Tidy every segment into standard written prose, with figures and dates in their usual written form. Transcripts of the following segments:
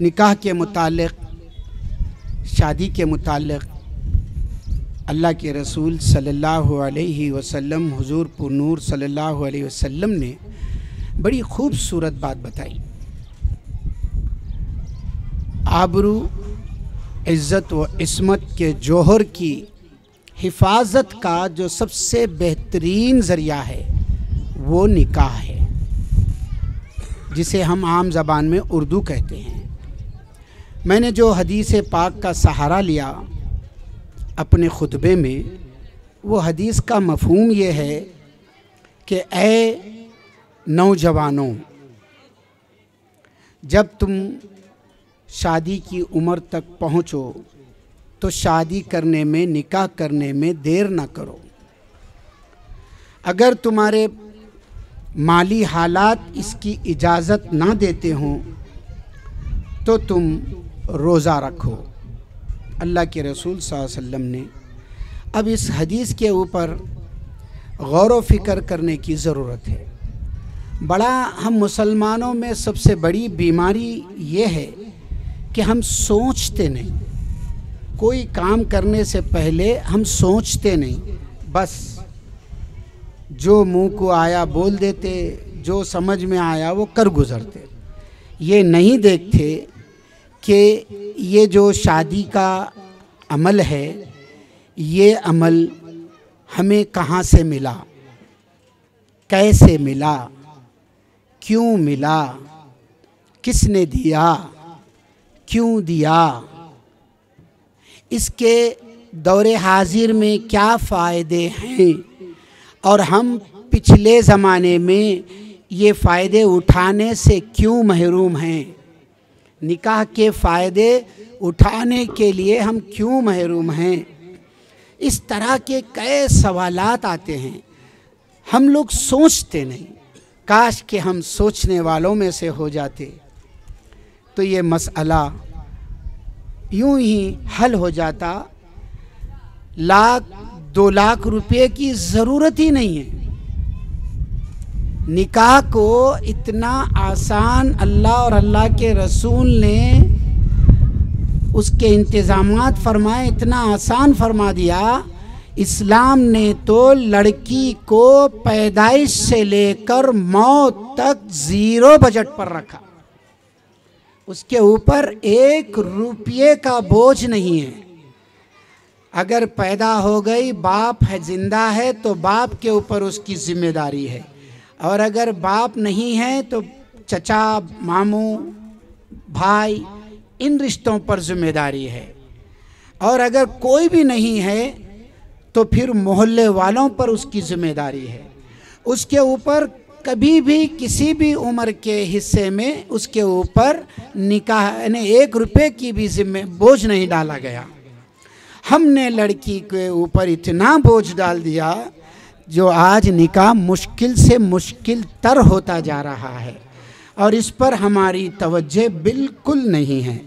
निकाह के मुतालिक, शादी के मुतालिक अल्लाह के रसूल सल्लल्लाहु अलैहि वसल्लम हुजूर पुर नूर सल्लल्लाहु अलैहि वसल्लम ने बड़ी खूबसूरत बात बताई। आबरू, इज़्ज़त व इस्मत के जोहर की हिफाजत का जो सबसे बेहतरीन ज़रिया है वो निकाह है, जिसे हम आम ज़बान में उर्दू कहते हैं। मैंने जो हदीस पाक का सहारा लिया अपने खुतबे में, वो हदीस का मफ़हूम ये है कि ऐ नौजवानों, जब तुम शादी की उम्र तक पहुँचो तो शादी करने में, निकाह करने में देर ना करो। अगर तुम्हारे माली हालात इसकी इजाज़त ना देते हों तो तुम रोज़ा रखो, अल्लाह के रसूल सल्लल्लाहु अलैहि वसल्लम ने। अब इस हदीस के ऊपर गौर व फिक्र करने की ज़रूरत है। बड़ा हम मुसलमानों में सबसे बड़ी बीमारी ये है कि हम सोचते नहीं, कोई काम करने से पहले हम सोचते नहीं, बस जो मुंह को आया बोल देते, जो समझ में आया वो कर गुज़रते। ये नहीं देखते कि ये जो शादी का अमल है, ये अमल हमें कहाँ से मिला, कैसे मिला, क्यों मिला, किसने दिया, क्यों दिया, इसके दौरे हाजिर में क्या फ़ायदे हैं, और हम पिछले ज़माने में ये फ़ायदे उठाने से क्यों महरूम हैं, निकाह के फ़ायदे उठाने के लिए हम क्यों महरूम हैं। इस तरह के कई सवालात आते हैं, हम लोग सोचते नहीं। काश कि हम सोचने वालों में से हो जाते तो ये मसला यूं ही हल हो जाता, लाख 2 लाख रुपए की ज़रूरत ही नहीं है। निकाह को इतना आसान अल्लाह और अल्लाह के रसूल ने उसके इंतज़ामात फरमाए, इतना आसान फरमा दिया। इस्लाम ने तो लड़की को पैदाइश से लेकर मौत तक 0 बजट पर रखा, उसके ऊपर 1 रुपये का बोझ नहीं है। अगर पैदा हो गई, बाप है ज़िंदा है तो बाप के ऊपर उसकी ज़िम्मेदारी है, और अगर बाप नहीं है तो चचा, मामू, भाई, इन रिश्तों पर ज़िम्मेदारी है, और अगर कोई भी नहीं है तो फिर मोहल्ले वालों पर उसकी ज़िम्मेदारी है। उसके ऊपर कभी भी किसी भी उम्र के हिस्से में उसके ऊपर निकाह यानी 1 रुपये की भी बोझ नहीं डाला गया। हमने लड़की के ऊपर इतना बोझ डाल दिया जो आज निकाह मुश्किल से मुश्किल तर होता जा रहा है, और इस पर हमारी तवज्जो बिल्कुल नहीं है।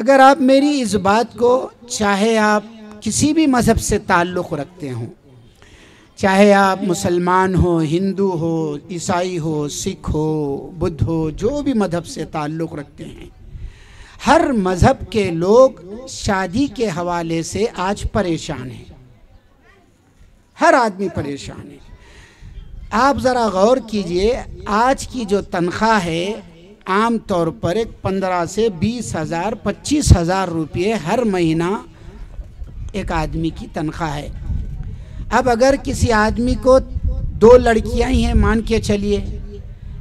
अगर आप मेरी इस बात को, चाहे आप किसी भी मज़हब से ताल्लुक़ रखते हों, चाहे आप मुसलमान हो, हिंदू हो, ईसाई हो, सिख हो, बुद्ध हो, जो भी मज़हब से ताल्लुक़ रखते हैं, हर मज़हब के लोग शादी के हवाले से आज परेशान हैं, हर आदमी परेशान है। आप ज़रा गौर कीजिए, आज की जो तनख्वाह है आम तौर पर एक 15 से 20 हज़ार 25 हज़ार रुपये हर महीना एक आदमी की तनख्वाह है। अब अगर किसी आदमी को 2 लड़कियां ही हैं, मान के चलिए,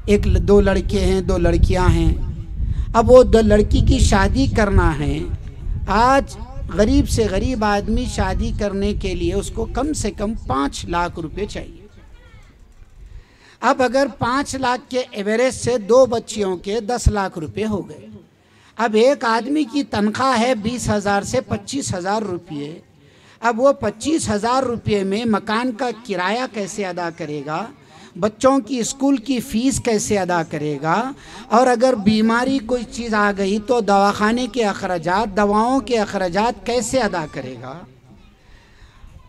1 2 लड़के हैं, 2 लड़कियां हैं, अब वो 2 लड़की की शादी करना है। आज गरीब से गरीब आदमी शादी करने के लिए उसको कम से कम 5 लाख रुपए चाहिए। अब अगर 5 लाख के एवरेज से 2 बच्चियों के 10 लाख रुपए हो गए। अब एक आदमी की तनख्वाह है 20 हज़ार से 25 हज़ार रुपये। अब वो 25 हज़ार रुपये में मकान का किराया कैसे अदा करेगा, बच्चों की स्कूल की फ़ीस कैसे अदा करेगा, और अगर बीमारी कोई चीज़ आ गई तो दवाखाने के अखराजात, दवाओं के अखराजात कैसे अदा करेगा।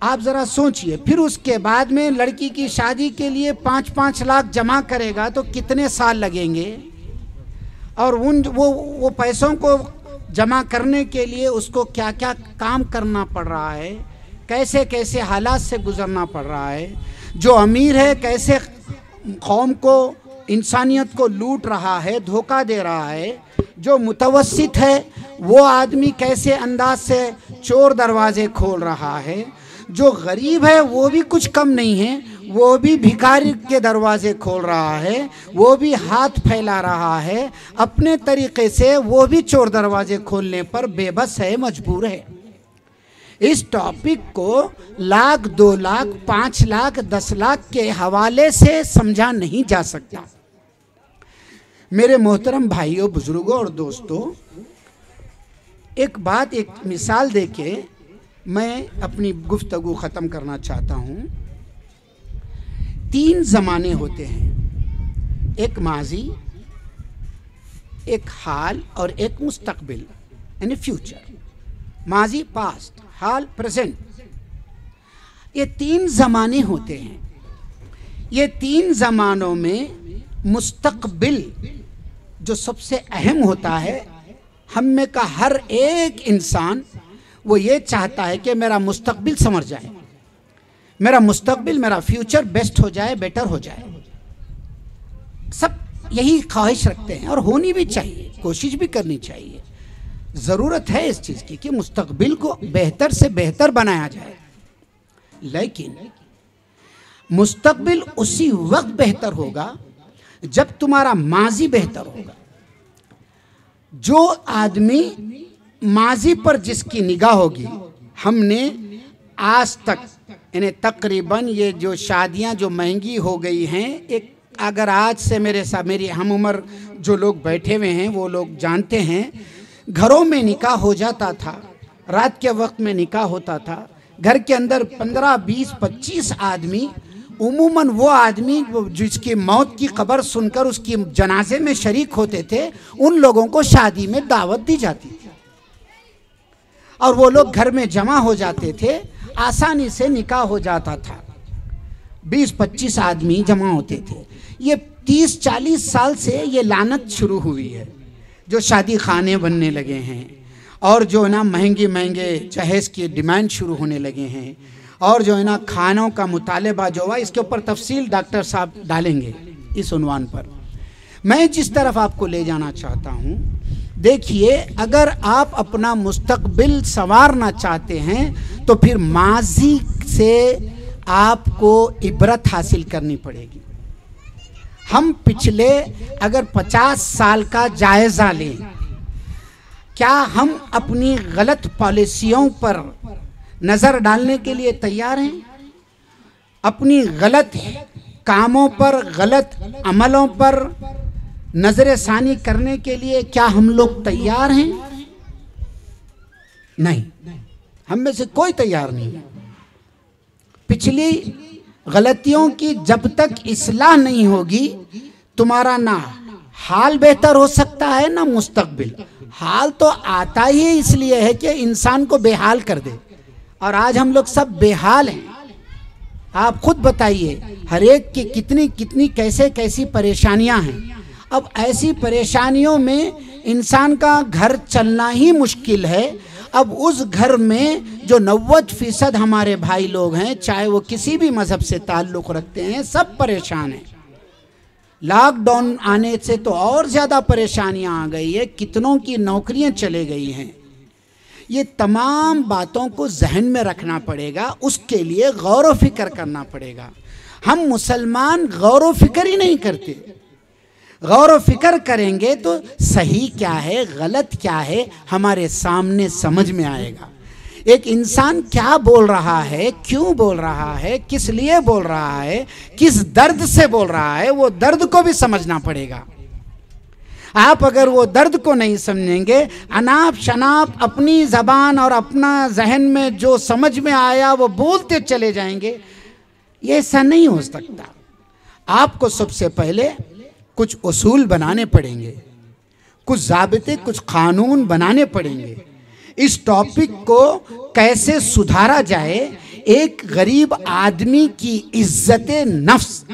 आप ज़रा सोचिए। फिर उसके बाद में लड़की की शादी के लिए 5-5 लाख जमा करेगा तो कितने साल लगेंगे, और उन वो पैसों को जमा करने के लिए उसको क्या क्या काम करना पड़ रहा है, कैसे कैसे हालात से गुज़रना पड़ रहा है। जो अमीर है कैसे कौम को, इंसानियत को लूट रहा है, धोखा दे रहा है। जो मुतवस्सित है वो आदमी कैसे अंदाज से चोर दरवाज़े खोल रहा है। जो गरीब है वो भी कुछ कम नहीं है, वो भी भिखारी के दरवाज़े खोल रहा है, वो भी हाथ फैला रहा है अपने तरीक़े से, वो भी चोर दरवाज़े खोलने पर बेबस है, मजबूर है। इस टॉपिक को 1 लाख 2 लाख 5 लाख 10 लाख के हवाले से समझा नहीं जा सकता। मेरे मोहतरम भाइयों, बुज़ुर्गों और दोस्तों, एक बात, एक मिसाल देके मैं अपनी गुफ्तगू ख़त्म करना चाहता हूँ। 3 ज़माने होते हैं, एक माजी, एक हाल और एक मुस्तकबिल यानी फ्यूचर। माजी पास्ट, हाल प्रेजेंट, ये 3 ज़माने होते हैं। ये 3 ज़मानों में मुस्तकबिल जो सबसे अहम होता है, हम में का हर एक इंसान वो ये चाहता है कि मेरा मुस्तकबिल संवर जाए, मेरा मुस्तकबिल, मेरा फ्यूचर बेस्ट हो जाए, बेटर हो जाए। सब यही ख्वाहिश रखते हैं और होनी भी चाहिए, कोशिश भी करनी चाहिए। ज़रूरत है इस चीज़ की कि मुस्तकबिल को बेहतर से बेहतर बनाया जाए, लेकिन मुस्तकबिल उसी वक्त बेहतर होगा जब तुम्हारा माजी बेहतर होगा। जो आदमी माजी पर जिसकी निगाह होगी, हमने आज तक यानी तकरीबन ये जो शादियां जो महंगी हो गई हैं, एक अगर आज से मेरे साथ मेरी हम उम्र जो लोग बैठे हुए हैं वो लोग जानते हैं, घरों में निकाह हो जाता था, रात के वक्त में निकाह होता था। घर के अंदर 15, 20, 25 आदमी, उमूमन वो आदमी जिसकी मौत की खबर सुनकर उसकी जनाजे में शरीक होते थे, उन लोगों को शादी में दावत दी जाती थी और वो लोग घर में जमा हो जाते थे, आसानी से निकाह हो जाता था। 20-25 आदमी जमा होते थे। ये 30-40 साल से ये लानत शुरू हुई है, जो शादी खाने बनने लगे हैं और जो ना महंगे महंगे जहेज़ की डिमांड शुरू होने लगे हैं और जो है ना खानों का मुतालबा जो हुआ, इसके ऊपर तफसील डॉक्टर साहब डालेंगे इस उन्वान पर। मैं जिस तरफ आपको ले जाना चाहता हूँ, देखिए, अगर आप अपना मुस्तकबिल संवारना चाहते हैं तो फिर माजी से आपको इबरत हासिल करनी पड़ेगी। हम पिछले अगर 50 साल का जायज़ा लें, क्या हम अपनी गलत पॉलिसियों पर नज़र डालने के लिए तैयार हैं? अपनी गलत कामों पर, गलत अमलों पर नज़रसानी करने के लिए क्या हम लोग तैयार हैं? नहीं, हम में से कोई तैयार नहीं है। पिछली गलतियों की जब तक इस्लाह नहीं होगी, तुम्हारा ना हाल बेहतर हो सकता है ना मुस्तकबिल। हाल तो आता ही इसलिए है कि इंसान को बेहाल कर दे, और आज हम लोग सब बेहाल हैं। आप खुद बताइए, हर एक की कितनी कितनी कैसे कैसी परेशानियां हैं। अब ऐसी परेशानियों में इंसान का घर चलना ही मुश्किल है। अब उस घर में जो 90% हमारे भाई लोग हैं, चाहे वो किसी भी मज़हब से ताल्लुक़ रखते हैं, सब परेशान हैं। लॉकडाउन आने से तो और ज़्यादा परेशानियां आ गई है, कितनों की नौकरियां चले गई हैं। ये तमाम बातों को जहन में रखना पड़ेगा, उसके लिए गौर व फिक्र करना पड़ेगा। हम मुसलमान गौर व फिक्र ही नहीं करते। गौर व फिक्र करेंगे तो सही क्या है, गलत क्या है, हमारे सामने समझ में आएगा। एक इंसान क्या बोल रहा है, क्यों बोल रहा है, किस लिए बोल रहा है, किस दर्द से बोल रहा है, वो दर्द को भी समझना पड़ेगा। आप अगर वो दर्द को नहीं समझेंगे, अनाप शनाप अपनी ज़बान और अपना जहन में जो समझ में आया वो बोलते चले जाएंगे, ये ऐसा नहीं हो सकता। आपको सबसे पहले कुछ उसूल बनाने पड़ेंगे, कुछ ज़ाबते, कुछ कानून बनाने पड़ेंगे। इस टॉपिक को कैसे सुधारा जाए, एक गरीब आदमी की इज्जते नफ्स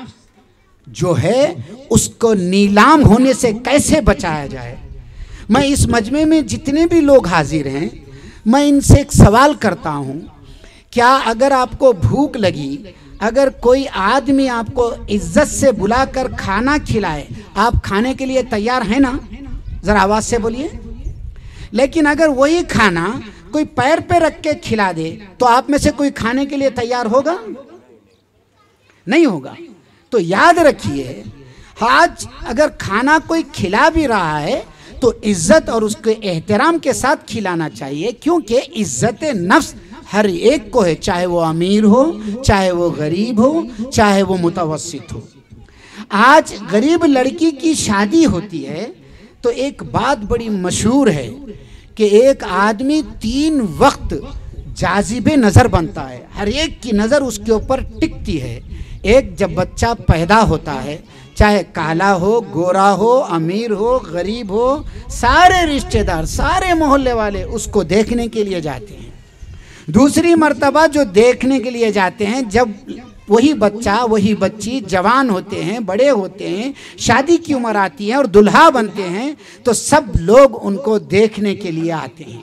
जो है उसको नीलाम होने से कैसे बचाया जाए, मैं इस मजमे में जितने भी लोग हाजिर हैं, मैं इनसे एक सवाल करता हूँ, क्या अगर आपको भूख लगी, अगर कोई आदमी आपको इज्जत से बुलाकर खाना खिलाए, आप खाने के लिए तैयार हैं ना? ज़रा आवाज़ से बोलिए। लेकिन अगर वही खाना कोई पैर पे रख के खिला दे तो आप में से कोई खाने के लिए तैयार होगा? नहीं होगा। तो याद रखिए, आज अगर खाना कोई खिला भी रहा है तो इज्जत और उसके एहतराम के साथ खिलाना चाहिए, क्योंकि इज्जत नफ्स हर एक को है, चाहे वो अमीर हो, चाहे वो गरीब हो, चाहे वो मुतवस्सित हो। आज गरीब लड़की की शादी होती है तो एक बात बड़ी मशहूर है कि एक आदमी 3 वक्त जाजिबे नज़र बनता है, हर एक की नज़र उसके ऊपर टिकती है। एक जब बच्चा पैदा होता है, चाहे काला हो, गोरा हो, अमीर हो, गरीब हो, सारे रिश्तेदार, सारे मोहल्ले वाले उसको देखने के लिए जाते हैं। दूसरी मर्तबा जो देखने के लिए जाते हैं, जब वही बच्चा, वही बच्ची जवान होते हैं, बड़े होते हैं, शादी की उम्र आती है और दुल्हा बनते हैं, तो सब लोग उनको देखने के लिए आते हैं।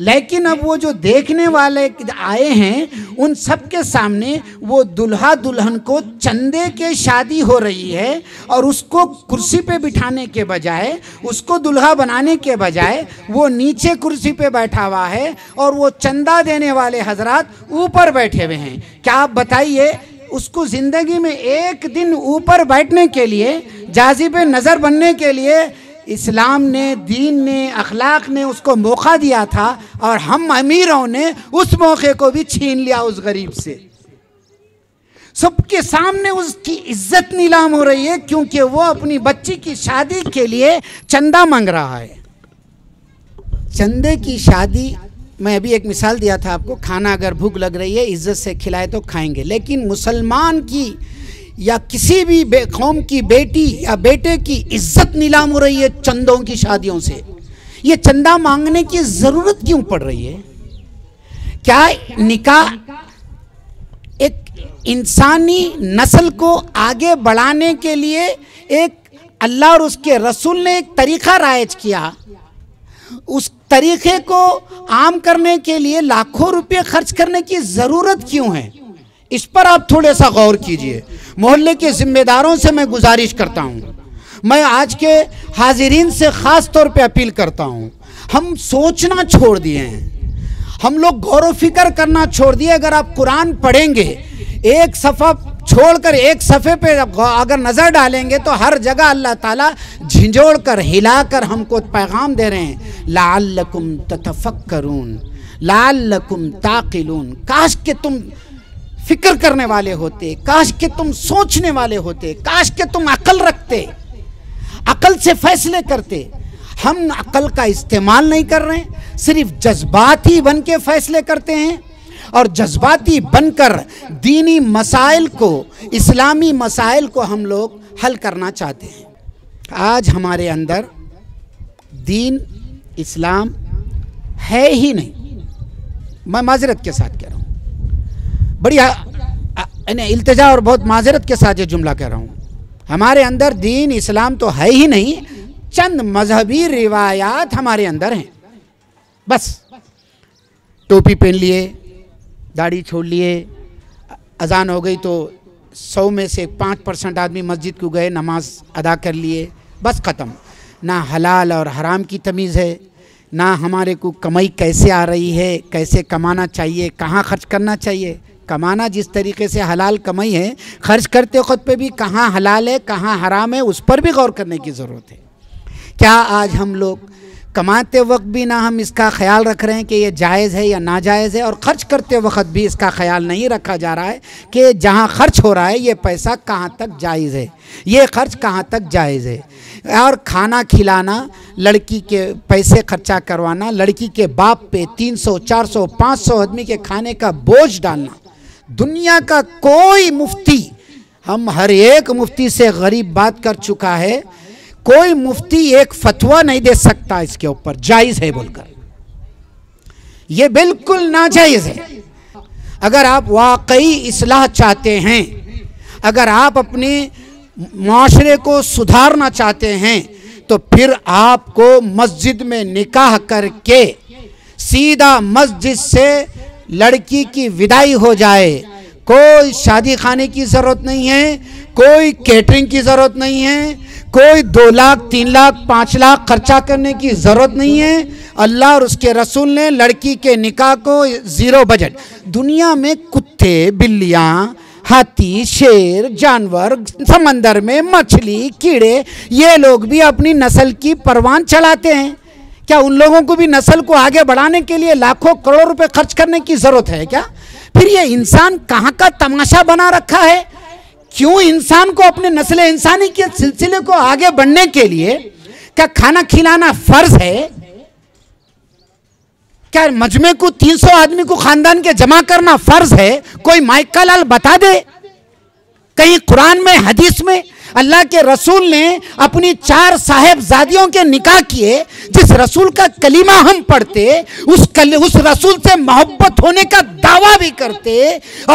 लेकिन अब वो जो देखने वाले आए हैं, उन सब के सामने वो दुल्हा दुल्हन को चंदे के शादी हो रही है, और उसको कुर्सी पे बिठाने के बजाय, उसको दुल्हा बनाने के बजाय वो नीचे कुर्सी पे बैठा हुआ है और वो चंदा देने वाले हजरात ऊपर बैठे हुए हैं। क्या आप बताइए, उसको ज़िंदगी में एक दिन ऊपर बैठने के लिए, जाज़िबे नज़र बनने के लिए इस्लाम ने, दीन ने, अखलाक ने उसको मौका दिया था, और हम अमीरों ने उस मौके को भी छीन लिया उस गरीब से। सबके सामने उसकी इज्जत नीलाम हो रही है क्योंकि वो अपनी बच्ची की शादी के लिए चंदा मांग रहा है। चंदे की शादी, मैं अभी एक मिसाल दिया था आपको, खाना अगर भूख लग रही है, इज्जत से खिलाए तो खाएंगे। लेकिन मुसलमान की या किसी भी कौम की बेटी या बेटे की इज्जत नीलाम हो रही है चंदों की शादियों से। ये चंदा मांगने की ज़रूरत क्यों पड़ रही है? क्या निकाह एक इंसानी नस्ल को आगे बढ़ाने के लिए एक अल्लाह और उसके रसूल ने एक तरीक़ा राइज किया, उस तरीक़े को आम करने के लिए लाखों रुपये खर्च करने की ज़रूरत क्यों है? इस पर आप थोड़ा सा गौर कीजिए। मोहल्ले के ज़िम्मेदारों से मैं गुजारिश करता हूँ, मैं आज के हाजिरीन से ख़ास तौर पे अपील करता हूँ, हम सोचना छोड़ दिए हैं, हम लोग गौर फिक्र करना छोड़ दिए। अगर आप कुरान पढ़ेंगे, एक सफ़ा छोड़कर एक सफ़े पे अगर नज़र डालेंगे तो हर जगह अल्लाह ताला झिंझोड़ कर, हिला कर हमको पैगाम दे रहे हैं, लअल्लकुम ततफक्करून लअल्लकुम ताक़िलून। काश के तुम फिक्र करने वाले होते, काश के तुम सोचने वाले होते, काश के तुम अकल रखते, अकल से फैसले करते। हम अकल का इस्तेमाल नहीं कर रहे हैं, सिर्फ जज्बाती बन के फैसले करते हैं, और जज्बाती बनकर दीनी मसाइल को, इस्लामी मसाइल को हम लोग हल करना चाहते हैं। आज हमारे अंदर दीन इस्लाम है ही नहीं। मैं माजरत के साथ कह रहा हूँ, बड़ी यानी इल्तिजा और बहुत माजरत के साथ ये जुमला कह रहा हूँ, हमारे अंदर दीन इस्लाम तो है ही नहीं, चंद मजहबी रिवायात हमारे अंदर हैं बस। टोपी पहन लिए, दाढ़ी छोड़ लिए, अजान हो गई तो 100 में से 5% आदमी मस्जिद को गए, नमाज अदा कर लिए, बस ख़त्म। ना हलाल और हराम की तमीज़ है, ना हमारे को कमाई कैसे आ रही है, कैसे कमाना चाहिए, कहाँ खर्च करना चाहिए। कमाना जिस तरीके से हलाल कमाई है, खर्च करते वक्त पे भी कहाँ हलाल है, कहाँ हराम है, उस पर भी गौर करने की ज़रूरत है। क्या आज हम लोग कमाते वक्त भी ना हम इसका ख्याल रख रहे हैं कि ये जायज़ है या नाजायज़ है, और ख़र्च करते वक्त भी इसका ख्याल नहीं रखा जा रहा है कि जहाँ खर्च हो रहा है ये पैसा कहाँ तक जायज़ है, ये खर्च कहाँ तक जायज़ है। और खाना खिलाना, लड़की के पैसे खर्चा करवाना, लड़की के बाप पे 300, 400, 500 आदमी के खाने का बोझ डालना, दुनिया का कोई मुफ्ती, हम हर एक मुफ्ती से गरीब बात कर चुका है, कोई मुफ्ती एक फतवा नहीं दे सकता इसके ऊपर जायज़ है बोलकर, यह बिल्कुल नाजायज़ है। अगर आप वाकई इस्लाह चाहते हैं, अगर आप अपने माशरे को सुधारना चाहते हैं, तो फिर आपको मस्जिद में निकाह करके सीधा मस्जिद से लड़की की विदाई हो जाए। कोई शादी खाने की ज़रूरत नहीं है, कोई कैटरिंग की ज़रूरत नहीं है, कोई 2 लाख 3 लाख 5 लाख खर्चा करने की ज़रूरत नहीं है। अल्लाह और उसके रसूल ने लड़की के निकाह को 0 बजट। दुनिया में कुत्ते, बिल्लियाँ, हाथी, शेर, जानवर, समंदर में मछली, कीड़े, ये लोग भी अपनी नस्ल की परवान चलाते हैं। क्या उन लोगों को भी नस्ल को आगे बढ़ाने के लिए लाखों करोड़ों रुपए खर्च करने की ज़रूरत है क्या? फिर ये इंसान कहाँ का तमाशा बना रखा है? क्यों इंसान को अपने नस्ल इंसानी के सिलसिले को आगे बढ़ने के लिए क्या खाना खिलाना फर्ज है? क्या मजमे को 300 आदमी को खानदान के जमा करना फर्ज है? कोई माइका लाल बता दे, कहीं कुरान में, हदीस में अल्लाह के रसूल ने अपनी 4 साहेबजादियों के निकाह किए। जिस रसूल का कलीमा हम पढ़ते, उस रसूल से मोहब्बत होने का दावा भी करते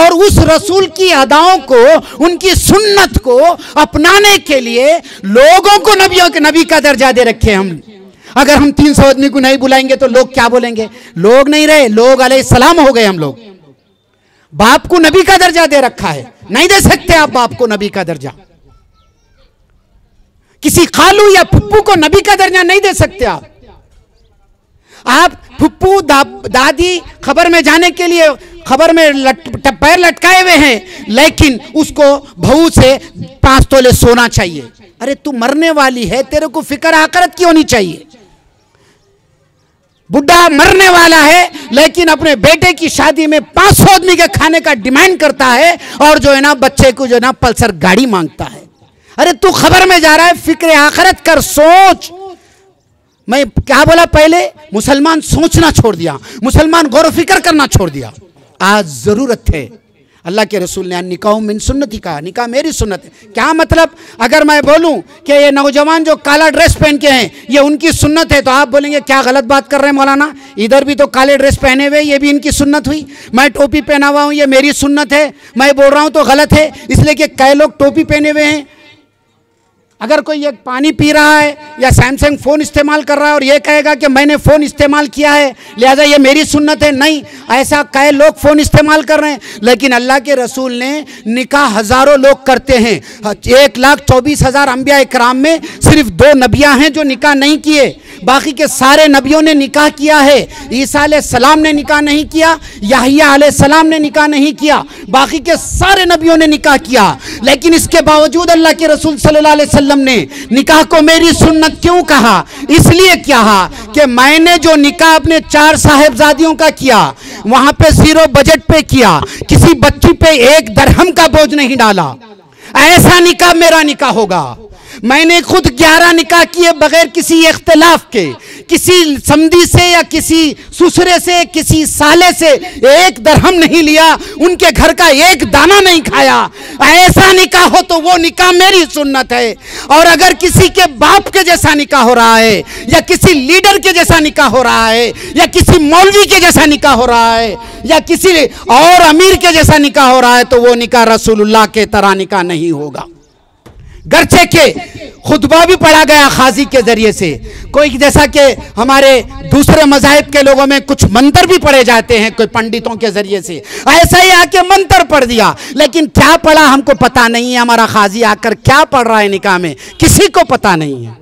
और उस रसूल की अदाओं को, उनकी सुन्नत को अपनाने के लिए लोगों को नबियों के नबी का दर्जा दे रखे। हम अगर हम 300 आदमी को नहीं बुलाएंगे तो लोग क्या बोलेंगे? लोग नहीं रहे, लोग अलैहिस्सलाम हो गए। हम लोग बाप को नबी का दर्जा दे रखा है, नहीं दे सकते आप बाप को नबी का दर्जा। किसी खालू या फुप्पू को नबी का दर्जा नहीं दे सकते आप फुप्पू दादी खबर में जाने के लिए खबर में पैर लटकाए हुए हैं, लेकिन उसको बहू से 5 तोले सोना चाहिए। अरे तू मरने वाली है, तेरे को फिक्र आखिरत की होनी चाहिए। बुढ़ा मरने वाला है लेकिन अपने बेटे की शादी में 500 आदमी के खाने का डिमांड करता है और जो है ना बच्चे को जो है ना पल्सर गाड़ी मांगता है। अरे तू खबर में जा रहा है, फिक्र आखिरत कर, सोच। मैं क्या बोला पहले? मुसलमान सोचना छोड़ दिया, मुसलमान गौर फिक्र करना छोड़ दिया। आज ज़रूरत है। अल्लाह के रसूल ने निकाह मिन सुन्नती कहा, निकाह मेरी सुन्नत है। क्या मतलब? अगर मैं बोलूं कि ये नौजवान जो काला ड्रेस पहन के हैं ये उनकी सुन्नत है तो आप बोलेंगे क्या गलत बात कर रहे हैं मौलाना, इधर भी तो काले ड्रेस पहने हुए, ये भी इनकी सुन्नत हुई। मैं टोपी पहना हुआ हूँ, ये मेरी सुन्नत है, मैं बोल रहा हूँ तो गलत है इसलिए कि कई लोग टोपी पहने हुए हैं। अगर कोई ये पानी पी रहा है या सैमसंग फ़ोन इस्तेमाल कर रहा है और ये कहेगा कि मैंने फ़ोन इस्तेमाल किया है लिहाजा ये मेरी सुन्नत है, नहीं, ऐसा कई लोग फ़ोन इस्तेमाल कर रहे हैं। लेकिन अल्लाह के रसूल ने निकाह हज़ारों लोग करते हैं। 1,24,000 अंबिया इकराम में सिर्फ 2 नबियाँ हैं जो निकाह नहीं किए, बाकी के सारे नबियों ने निकाह किया है। ईसा अलैहिस्सलाम ने निकाह नहीं किया, याहिया अलैहिस्सलाम ने निकाह नहीं किया, बाकी के सारे नबियों ने निकाह किया। लेकिन इसके बावजूद अल्लाह के रसूल सल्लल्लाहु अलैहि वसल्लम ने निकाह को मेरी सुन्नत क्यों कहा? इसलिए कहा कि मैंने जो निकाह अपने 4 साहेबजादियों का किया वहां पे 0 बजट पे किया, किसी बच्ची पे 1 दरहम का बोझ नहीं डाला। ऐसा निकाह मेरा निकाह होगा। मैंने खुद 11 निकाह किए बगैर किसी इख्तलाफ के, किसी समधी से या किसी ससुरे से, किसी साले से 1 दरहम नहीं लिया, उनके घर का 1 दाना नहीं खाया। ऐसा निकाह हो तो वो निकाह मेरी सुन्नत है। और अगर किसी के बाप के जैसा निकाह हो रहा है या किसी लीडर के जैसा निकाह हो रहा है या किसी मौलवी के जैसा निकाह हो रहा है या किसी और अमीर के जैसा निकाह हो रहा है तो वो निकाह रसूलुल्लाह के तरह निकाह नहीं होगा। गर्चे के खुतबा भी पढ़ा गया खाजी के जरिए से। कोई जैसा कि हमारे दूसरे मजाहिब के लोगों में कुछ मंत्र भी पढ़े जाते हैं कोई पंडितों के जरिए से, ऐसा ही आके मंत्र पढ़ दिया, लेकिन क्या पढ़ा हमको पता नहीं है। हमारा खाजी आकर क्या पढ़ रहा है निकाह में किसी को पता नहीं है।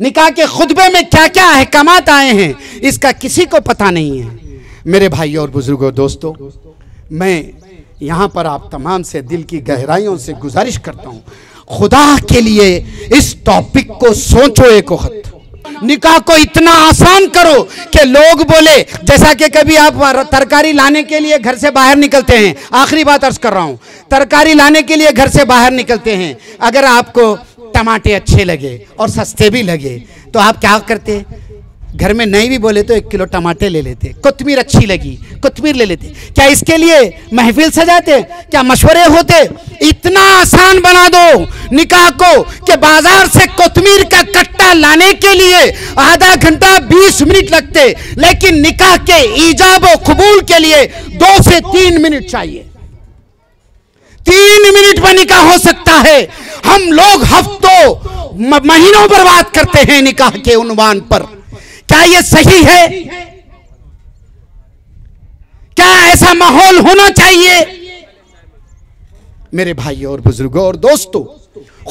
निकाह के खुतबे में क्या क्या अहकामात आए हैं इसका किसी को पता नहीं है। मेरे भाइयों और बुजुर्गों, दोस्तों, मैं यहाँ पर आप तमाम से दिल की गहराइयों से गुजारिश करता हूँ, खुदा के लिए इस टॉपिक को सोचो एक वक्त। निकाह को इतना आसान करो कि लोग बोले, जैसा कि कभी आप तरकारी लाने के लिए घर से बाहर निकलते हैं, आखिरी बात अर्ज कर रहा हूँ, तरकारी लाने के लिए घर से बाहर निकलते हैं, अगर आपको टमाटे अच्छे लगे और सस्ते भी लगे तो आप क्या करते हैं? घर में नहीं भी बोले तो 1 किलो टमाटे ले लेते, कोतमीर अच्छी लगी कोतमीर ले लेते। क्या इसके लिए महफिल सजाते? क्या मशवरे होते? इतना आसान बना दो निकाह को कि बाजार से कोतमीर का कट्टा लाने के लिए आधा घंटा 20 मिनट लगते, लेकिन निकाह के ईजाब और कबूल के लिए 2 से 3 मिनट चाहिए। 3 मिनट में निकाह हो सकता है। हम लोग हफ्तों महीनों बर्बाद करते हैं निकाह के उन्वान पर। क्या यह सही है? क्या ऐसा माहौल होना चाहिए? मेरे भाइयों और बुजुर्गों और दोस्तों,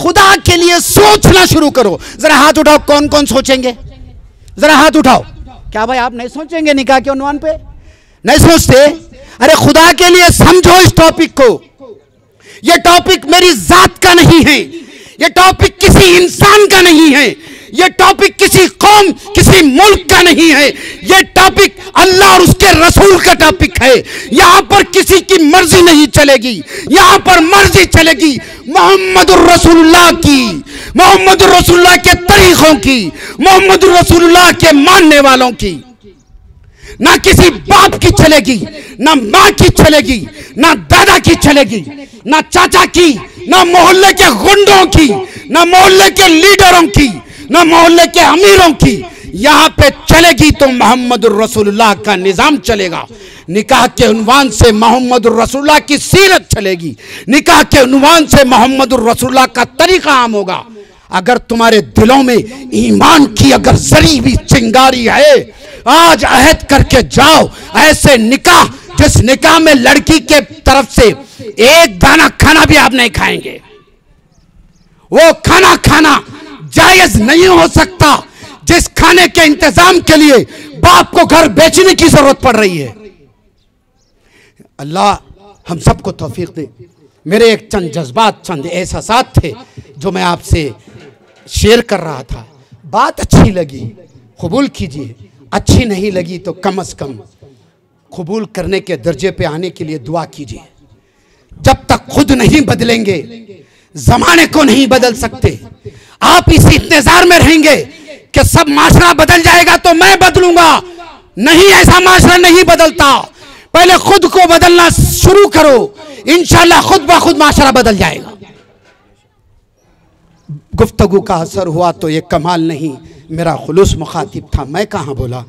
खुदा के लिए सोचना शुरू करो। जरा हाथ उठाओ, कौन कौन सोचेंगे? जरा हाथ उठाओ। क्या भाई आप नहीं सोचेंगे निकाह के उन्वान पे? नहीं सोचते? अरे खुदा के लिए समझो इस टॉपिक को। यह टॉपिक मेरी जात का नहीं है, यह टॉपिक किसी इंसान का नहीं है, यह टॉपिक किसी कौम किसी मुल्क का नहीं है, यह टॉपिक अल्लाह और उसके रसूल का टॉपिक है। यहां पर किसी की मर्जी नहीं चलेगी, यहां पर मर्जी चलेगी मोहम्मदुर रसूलुल्लाह की, मोहम्मदुर रसूलुल्लाह के तरीकों की, मोहम्मदुर रसूलुल्लाह के मानने वालों की। ना किसी बाप की चलेगी, ना माँ की चलेगी, ना दादा की चलेगी, ना चाचा की, ना मोहल्ले के गुंडों की, ना मोहल्ले के लीडरों की, ना मोहल्ले के अमीरों की। यहाँ पे चलेगी तो मोहम्मदुर रसूलुल्लाह का निज़ाम चलेगा। निकाह के उन्वान से मोहम्मदुर रसूलुल्लाह की सीरत चलेगी, निकाह के उन्वान से मोहम्मदुर रसूलुल्लाह का तरीका आम होगा। अगर तुम्हारे दिलों में ईमान की अगर जरी भी चिंगारी है, आज अहद करके जाओ ऐसे निकाह जिस निकाह में लड़की के तरफ से एक दाना खाना भी आप नहीं खाएंगे। वो खाना खाना जायज नहीं हो सकता जिस खाने के इंतजाम के लिए बाप को घर बेचने की जरूरत पड़ रही है। अल्लाह हम सबको तौफीक दे। मेरे एक चंद जज्बात, चंद एहसासात थे जो मैं आपसे शेयर कर रहा था। बात अच्छी लगी कबूल कीजिए, अच्छी नहीं लगी तो कम से कम कबूल करने के दर्जे पे आने के लिए दुआ कीजिए। जब तक खुद नहीं बदलेंगे ज़माने को नहीं बदल सकते। आप इसी इंतजार में रहेंगे कि सब माशरा बदल जाएगा तो मैं बदलूंगा। नहीं, ऐसा माशरा नहीं बदलता। पहले खुद को बदलना शुरू करो, इंशाल्लाह खुद ब खुद माशरा बदल जाएगा। गुफ्तगू का असर हुआ तो ये कमाल नहीं, मेरा खुलूस मुखातिब था, मैं कहाँ बोला।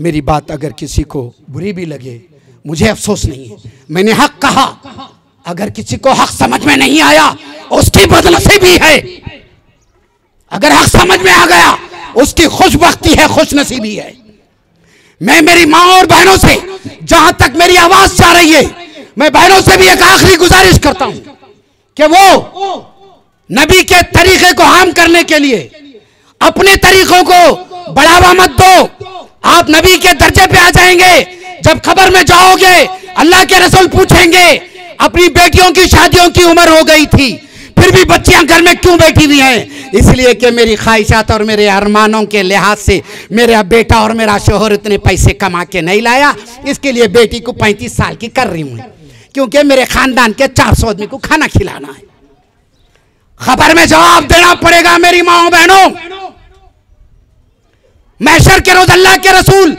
मेरी बात अगर किसी को बुरी भी लगे मुझे अफसोस नहीं है, मैंने हक कहा। अगर किसी को हक समझ में नहीं आया उसकी बदनसीबी है, अगर हक समझ में आ गया उसकी खुशबख्ती है, खुशनसीबी है। मैं मेरी माँ और बहनों से, जहाँ तक मेरी आवाज़ जा रही है, मैं बहनों से भी एक आखिरी गुजारिश करता हूँ कि वो नबी के तरीके को आम करने के लिए अपने तरीकों को बढ़ावा मत दो। आप नबी के दर्जे पे आ जाएंगे। जब खबर में जाओगे अल्लाह के रसूल पूछेंगे, अपनी बेटियों की शादियों की उम्र हो गई थी फिर भी बच्चियां घर में क्यों बैठी हुई हैं? इसलिए कि मेरी ख्वाहिशात और मेरे अरमानों के लिहाज से मेरा बेटा और मेरा शोहर इतने पैसे कमा के नहीं लाया, इसके लिए बेटी को 35 साल की कर रही हूँ, क्योंकि मेरे खानदान के 400 आदमी को खाना खिलाना है। खबर में जवाब देना पड़ेगा मेरी माओ बहनों। महशर के रोज अल्लाह के रसूल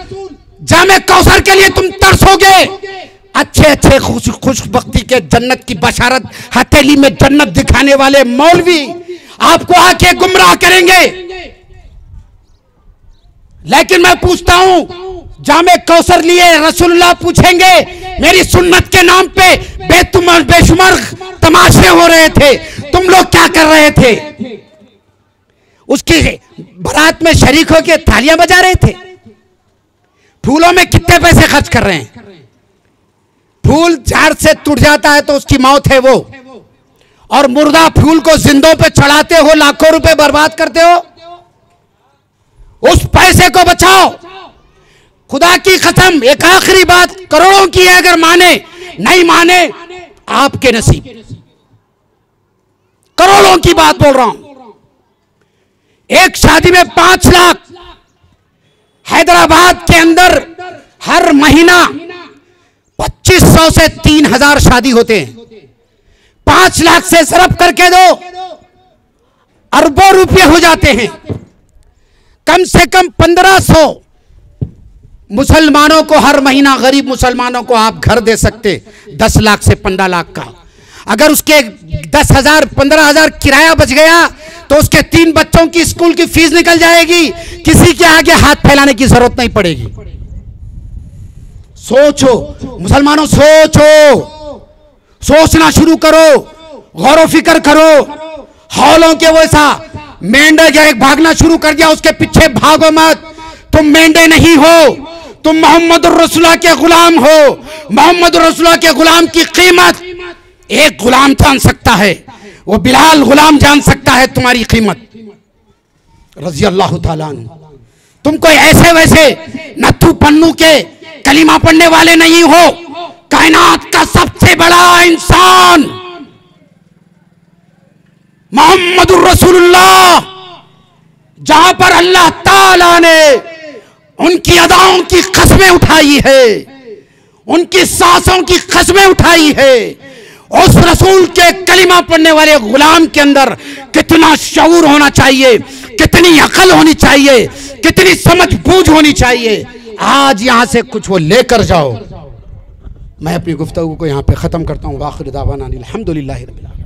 जामे कौसर के लिए तुम तरसोगे। अच्छे अच्छे खुशबख्ती के जन्नत की बशारत, हथेली में जन्नत दिखाने वाले मौलवी आपको आके गुमराह करेंगे। लेकिन मैं पूछता हूं, जामे कौसर लिए रसूलुल्लाह पूछेंगे, मेरी सुन्नत के नाम पे बेशुमार तमाशे हो रहे थे, तुम लोग क्या कर रहे थे? उसकी बारात में शरीक होके थालियां बजा रहे थे। फूलों में कितने पैसे खर्च कर रहे हैं? फूल झाड़ से टूट जाता है तो उसकी मौत है वो, और मुर्दा फूल को जिंदों पे चढ़ाते हो, लाखों रुपए बर्बाद करते हो। उस पैसे को बचाओ। खुदा की कसम, एक आखिरी बात, करोड़ों की है, अगर माने नहीं माने आपके नसीब। करोड़ों की बात बोल रहा हूं। एक शादी में 5 लाख हैदराबाद के अंदर हर महीना 2500 से 3000 शादी होते हैं। 5 लाख से सरफ करके दो, अरबों रुपये हो जाते हैं। कम से कम 1500 मुसलमानों को हर महीना, गरीब मुसलमानों को आप घर दे सकते 10 लाख से 15 लाख का। अगर उसके 10,000 15,000 किराया बच गया तो उसके 3 बच्चों की स्कूल की फीस निकल जाएगी। किसी के आगे हाथ फैलाने की जरूरत नहीं पड़ेगी। सोचो मुसलमानों, सोचो, सोचना शुरू करो, गौर व फिक्र करो। हौलों के वैसा मेंढा जाए भागना शुरू कर दिया, उसके पीछे भागो मत। तुम मेंढे नहीं हो, तुम मोहम्मद रसूलुल्लाह के गुलाम हो। मोहम्मद रसूलुल्लाह के गुलाम की कीमत एक गुलाम जान सकता है, वो बिलाल गुलाम जान सकता है तुम्हारी कीमत, रजी अल्लाह ताला। तुम कोई ऐसे वैसे नत्थू पन्नू के कलीमा पढ़ने वाले नहीं हो। कायनात का सबसे बड़ा इंसान मोहम्मद रसूलुल्लाह, जहां पर अल्लाह ताला ने उनकी अदाओं की कसमें उठाई है, उनकी सांसों की कसमें उठाई है। उस रसूल के कलिमा पढ़ने वाले गुलाम के अंदर कितना शऊर होना चाहिए, कितनी अकल होनी चाहिए, कितनी समझ बूझ होनी चाहिए। आज यहां से कुछ वो लेकर जाओ। मैं अपनी गुफ्तगू को यहां पे खत्म करता हूं। वाखिर दावाना अनिल हम्दुलिल्लाह रब्बिल आलमीन।